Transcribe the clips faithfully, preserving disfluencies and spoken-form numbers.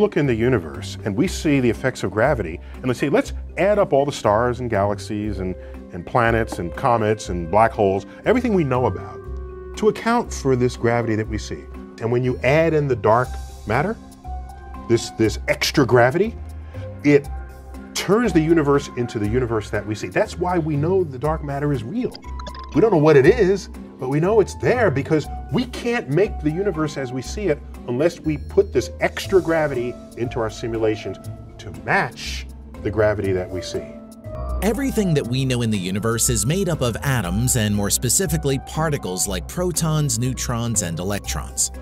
look in the universe and we see the effects of gravity, and let's say, let's add up all the stars and galaxies and, and planets and comets and black holes, everything we know about, to account for this gravity that we see. And when you add in the dark matter, this, this extra gravity, it turns the universe into the universe that we see. That's why we know the dark matter is real. We don't know what it is, but we know it's there because we can't make the universe as we see it unless we put this extra gravity into our simulations to match the gravity that we see. Everything that we know in the universe is made up of atoms, and more specifically particles like protons, neutrons, and electrons.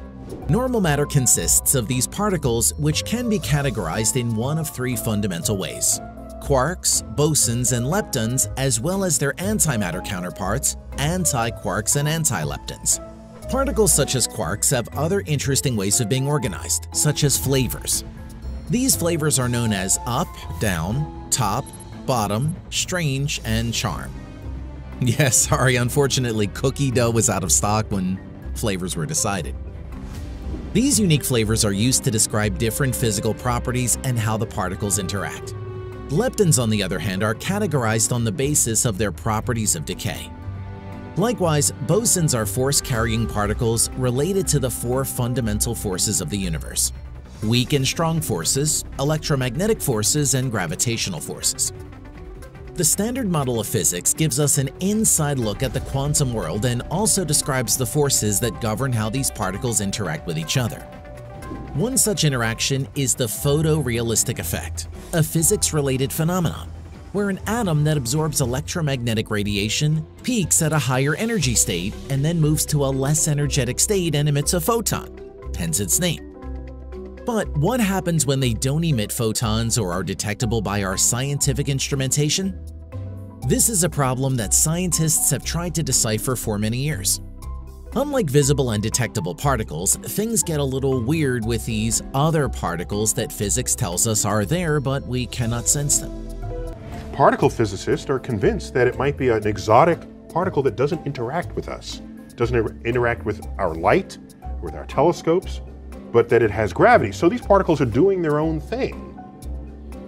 Normal matter consists of these particles, which can be categorized in one of three fundamental ways: quarks, bosons, and leptons, as well as their antimatter counterparts, anti-quarks and anti-leptons. Particles such as quarks have other interesting ways of being organized, such as flavors. These flavors are known as up, down, top, bottom, strange, and charm. Yes, yeah, sorry, unfortunately cookie dough was out of stock when flavors were decided. These unique flavors are used to describe different physical properties and how the particles interact. Leptons, on the other hand, are categorized on the basis of their properties of decay. Likewise, bosons are force-carrying particles related to the four fundamental forces of the universe: weak and strong forces, electromagnetic forces, and gravitational forces. The standard model of physics gives us an inside look at the quantum world and also describes the forces that govern how these particles interact with each other. One such interaction is the photorealistic effect, a physics-related phenomenon where an atom that absorbs electromagnetic radiation peaks at a higher energy state and then moves to a less energetic state and emits a photon, hence its name. But what happens when they don't emit photons or are detectable by our scientific instrumentation? This is a problem that scientists have tried to decipher for many years. Unlike visible and detectable particles, things get a little weird with these other particles that physics tells us are there, but we cannot sense them. Particle physicists are convinced that it might be an exotic particle that doesn't interact with us, doesn't interact with our light, with our telescopes, but that it has gravity. So these particles are doing their own thing,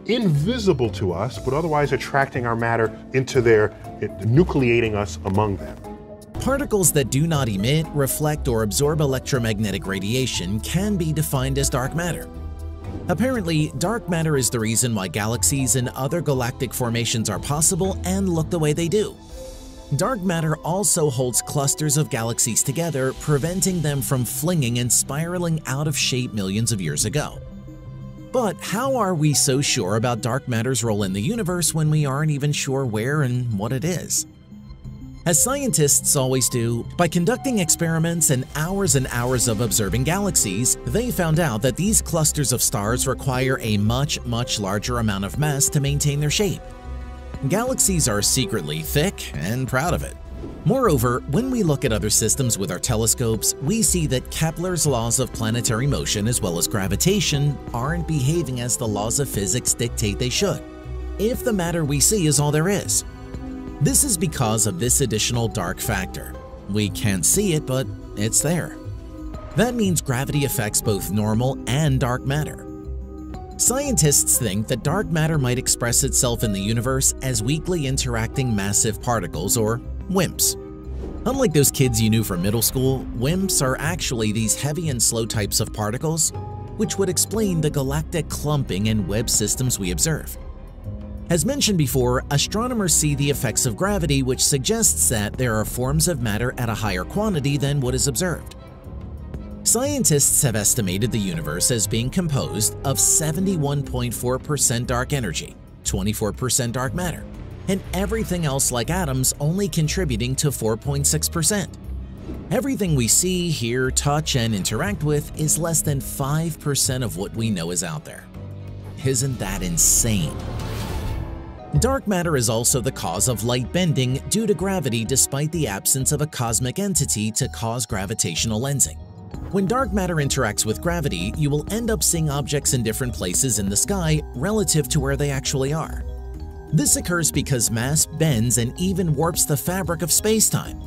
invisible to us, but otherwise attracting our matter into their, nucleating us among them. Particles that do not emit, reflect, or absorb electromagnetic radiation can be defined as dark matter. Apparently, dark matter is the reason why galaxies and other galactic formations are possible and look the way they do. Dark matter also holds clusters of galaxies together, preventing them from flinging and spiraling out of shape millions of years ago. But how are we so sure about dark matter's role in the universe when we aren't even sure where and what it is? As scientists always do, by conducting experiments and hours and hours of observing galaxies, they found out that these clusters of stars require a much, much larger amount of mass to maintain their shape. Galaxies are secretly thick and proud of it. Moreover, when we look at other systems with our telescopes, we see that Kepler's laws of planetary motion as well as gravitation aren't behaving as the laws of physics dictate they should, if the matter we see is all there is. This is because of this additional dark factor. We can't see it, but it's there. That means gravity affects both normal and dark matter. Scientists think that dark matter might express itself in the universe as weakly interacting massive particles, or WIMPs. Unlike those kids you knew from middle school, WIMPs are actually these heavy and slow types of particles, which would explain the galactic clumping and web systems we observe. As mentioned before, astronomers see the effects of gravity, which suggests that there are forms of matter at a higher quantity than what is observed. Scientists have estimated the universe as being composed of seventy-one point four percent dark energy, twenty-four percent dark matter, and everything else like atoms only contributing to four point six percent. Everything we see, hear, touch, and interact with is less than five percent of what we know is out there. Isn't that insane? Dark matter is also the cause of light bending due to gravity, despite the absence of a cosmic entity to cause gravitational lensing. When dark matter interacts with gravity, you will end up seeing objects in different places in the sky relative to where they actually are. This occurs because mass bends and even warps the fabric of space-time.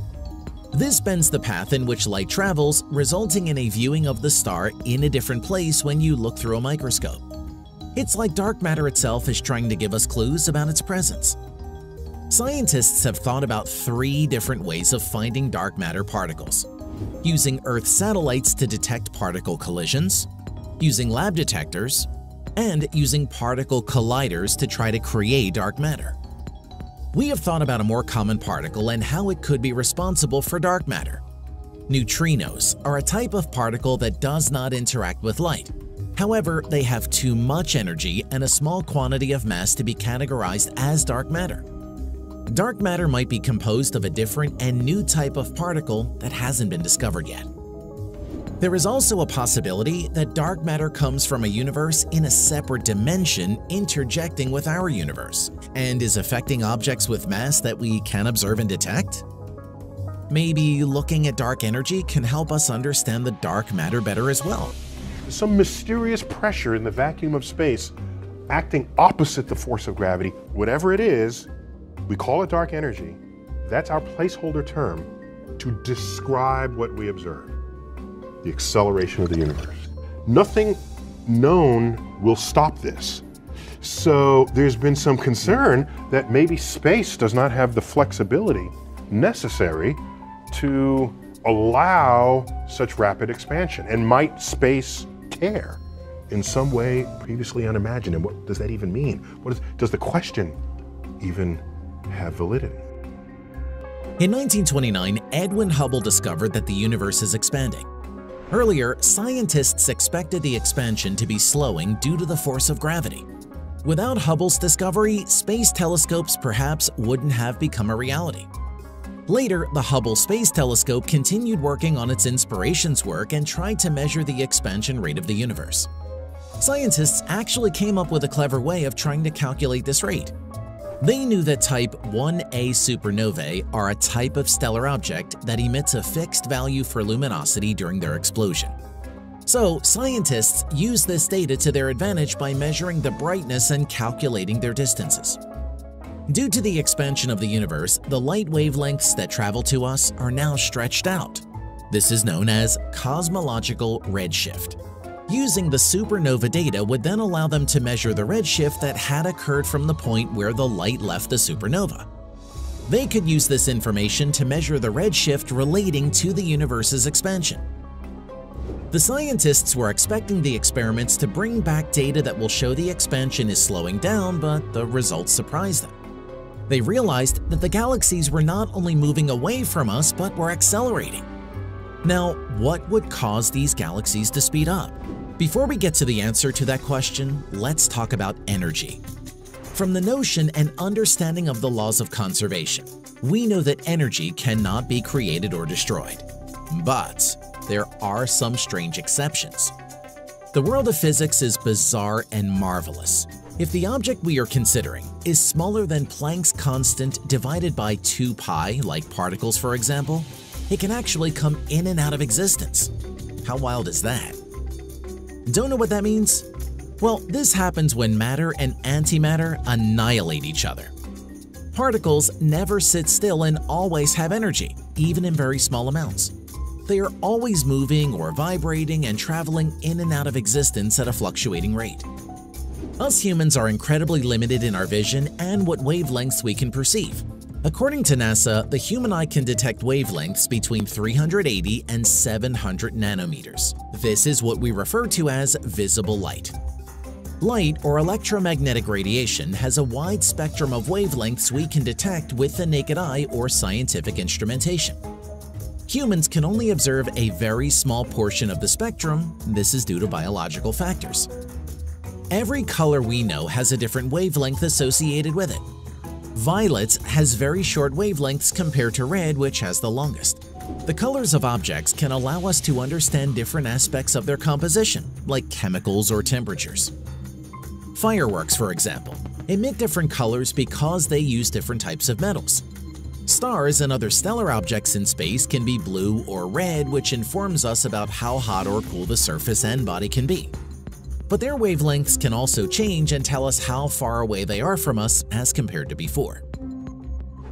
This bends the path in which light travels, resulting in a viewing of the star in a different place when you look through a microscope. It's like dark matter itself is trying to give us clues about its presence. Scientists have thought about three different ways of finding dark matter particles: using Earth satellites to detect particle collisions, using lab detectors, and using particle colliders to try to create dark matter. We have thought about a more common particle and how it could be responsible for dark matter. Neutrinos are a type of particle that does not interact with light. However, they have too much energy and a small quantity of mass to be categorized as dark matter. Dark matter might be composed of a different and new type of particle that hasn't been discovered yet. There is also a possibility that dark matter comes from a universe in a separate dimension interjecting with our universe and is affecting objects with mass that we can observe and detect? Maybe looking at dark energy can help us understand the dark matter better as well. Some mysterious pressure in the vacuum of space acting opposite the force of gravity, whatever it is, we call it dark energy. That's our placeholder term to describe what we observe. The acceleration of the universe. Nothing known will stop this. So there's been some concern that maybe space does not have the flexibility necessary to allow such rapid expansion. And might space tear in some way previously unimagined? And what does that even mean? What is, does the question even have validity? In nineteen twenty-nine, Edwin Hubble discovered that the universe is expanding. Earlier, scientists expected the expansion to be slowing due to the force of gravity. Without Hubble's discovery, space telescopes perhaps wouldn't have become a reality. Later, the Hubble Space Telescope continued working on its inspirations work and tried to measure the expansion rate of the universe. Scientists actually came up with a clever way of trying to calculate this rate. They knew that type one A supernovae are a type of stellar object that emits a fixed value for luminosity during their explosion. So, scientists used this data to their advantage by measuring the brightness and calculating their distances. Due to the expansion of the universe, the light wavelengths that travel to us are now stretched out. This is known as cosmological redshift. Using the supernova data would then allow them to measure the redshift that had occurred from the point where the light left the supernova. They could use this information to measure the redshift relating to the universe's expansion. The scientists were expecting the experiments to bring back data that will show the expansion is slowing down, but the results surprised them. They realized that the galaxies were not only moving away from us, but were accelerating. Now, what would cause these galaxies to speed up? Before we get to the answer to that question, let's talk about energy. From the notion and understanding of the laws of conservation, we know that energy cannot be created or destroyed. But there are some strange exceptions. The world of physics is bizarre and marvelous. If the object we are considering is smaller than Planck's constant divided by two pi, like particles for example, it can actually come in and out of existence. How wild is that? Don't know what that means? Well, this happens when matter and antimatter annihilate each other. Particles never sit still and always have energy, even in very small amounts. They are always moving or vibrating and traveling in and out of existence at a fluctuating rate. Us humans are incredibly limited in our vision and what wavelengths we can perceive. According to NASA, the human eye can detect wavelengths between three hundred eighty and seven hundred nanometers. This is what we refer to as visible light. Light, or electromagnetic radiation, has a wide spectrum of wavelengths we can detect with the naked eye or scientific instrumentation. Humans can only observe a very small portion of the spectrum. This is due to biological factors. Every color we know has a different wavelength associated with it. Violet has very short wavelengths compared to red, which has the longest. The colors of objects can allow us to understand different aspects of their composition, like chemicals or temperatures. Fireworks, for example, emit different colors because they use different types of metals. Stars and other stellar objects in space can be blue or red, which informs us about how hot or cool the surface and body can be. But their wavelengths can also change and tell us how far away they are from us as compared to before.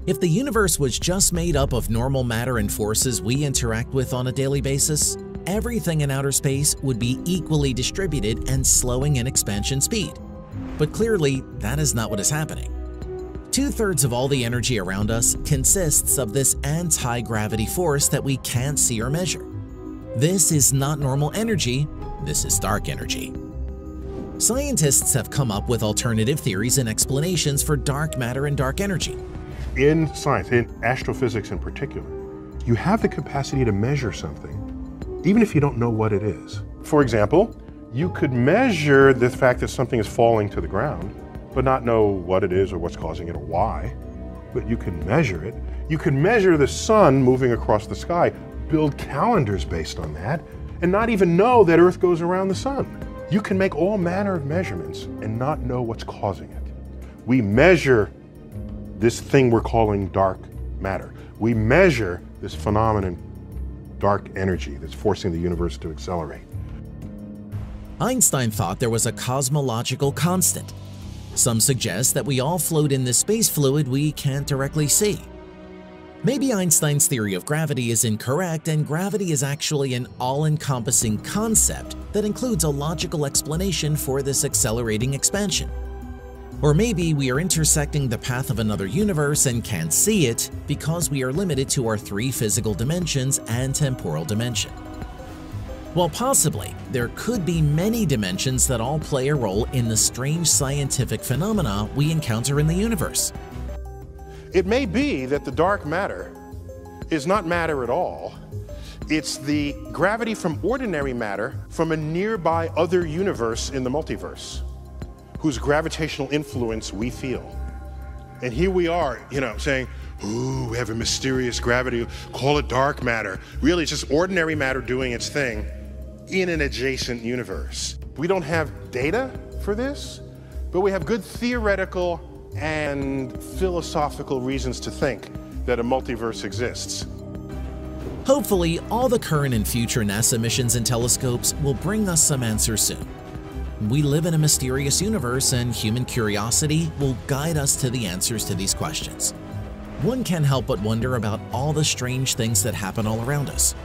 If the universe was just made up of normal matter and forces we interact with on a daily basis, everything in outer space would be equally distributed and slowing in expansion speed. But clearly, that is not what is happening. Two-thirds of all the energy around us consists of this anti-gravity force that we can't see or measure. This is not normal energy, this is dark energy. Scientists have come up with alternative theories and explanations for dark matter and dark energy. In science, in astrophysics in particular, you have the capacity to measure something, even if you don't know what it is. For example, you could measure the fact that something is falling to the ground, but not know what it is or what's causing it or why, but you can measure it. You can measure the sun moving across the sky, build calendars based on that, and not even know that Earth goes around the sun. You can make all manner of measurements and not know what's causing it. We measure this thing we're calling dark matter. We measure this phenomenon, dark energy, that's forcing the universe to accelerate. Einstein thought there was a cosmological constant. Some suggest that we all float in this space fluid we can't directly see. Maybe Einstein's theory of gravity is incorrect and gravity is actually an all-encompassing concept that includes a logical explanation for this accelerating expansion. Or maybe we are intersecting the path of another universe and can't see it because we are limited to our three physical dimensions and temporal dimension. While possibly, there could be many dimensions that all play a role in the strange scientific phenomena we encounter in the universe. It may be that the dark matter is not matter at all. It's the gravity from ordinary matter from a nearby other universe in the multiverse, whose gravitational influence we feel. And here we are, you know, saying, ooh, we have a mysterious gravity, call it dark matter. Really, it's just ordinary matter doing its thing in an adjacent universe. We don't have data for this, but we have good theoretical and philosophical reasons to think that a multiverse exists. Hopefully, all the current and future NASA missions and telescopes will bring us some answers soon. We live in a mysterious universe, and human curiosity will guide us to the answers to these questions. One can't help but wonder about all the strange things that happen all around us.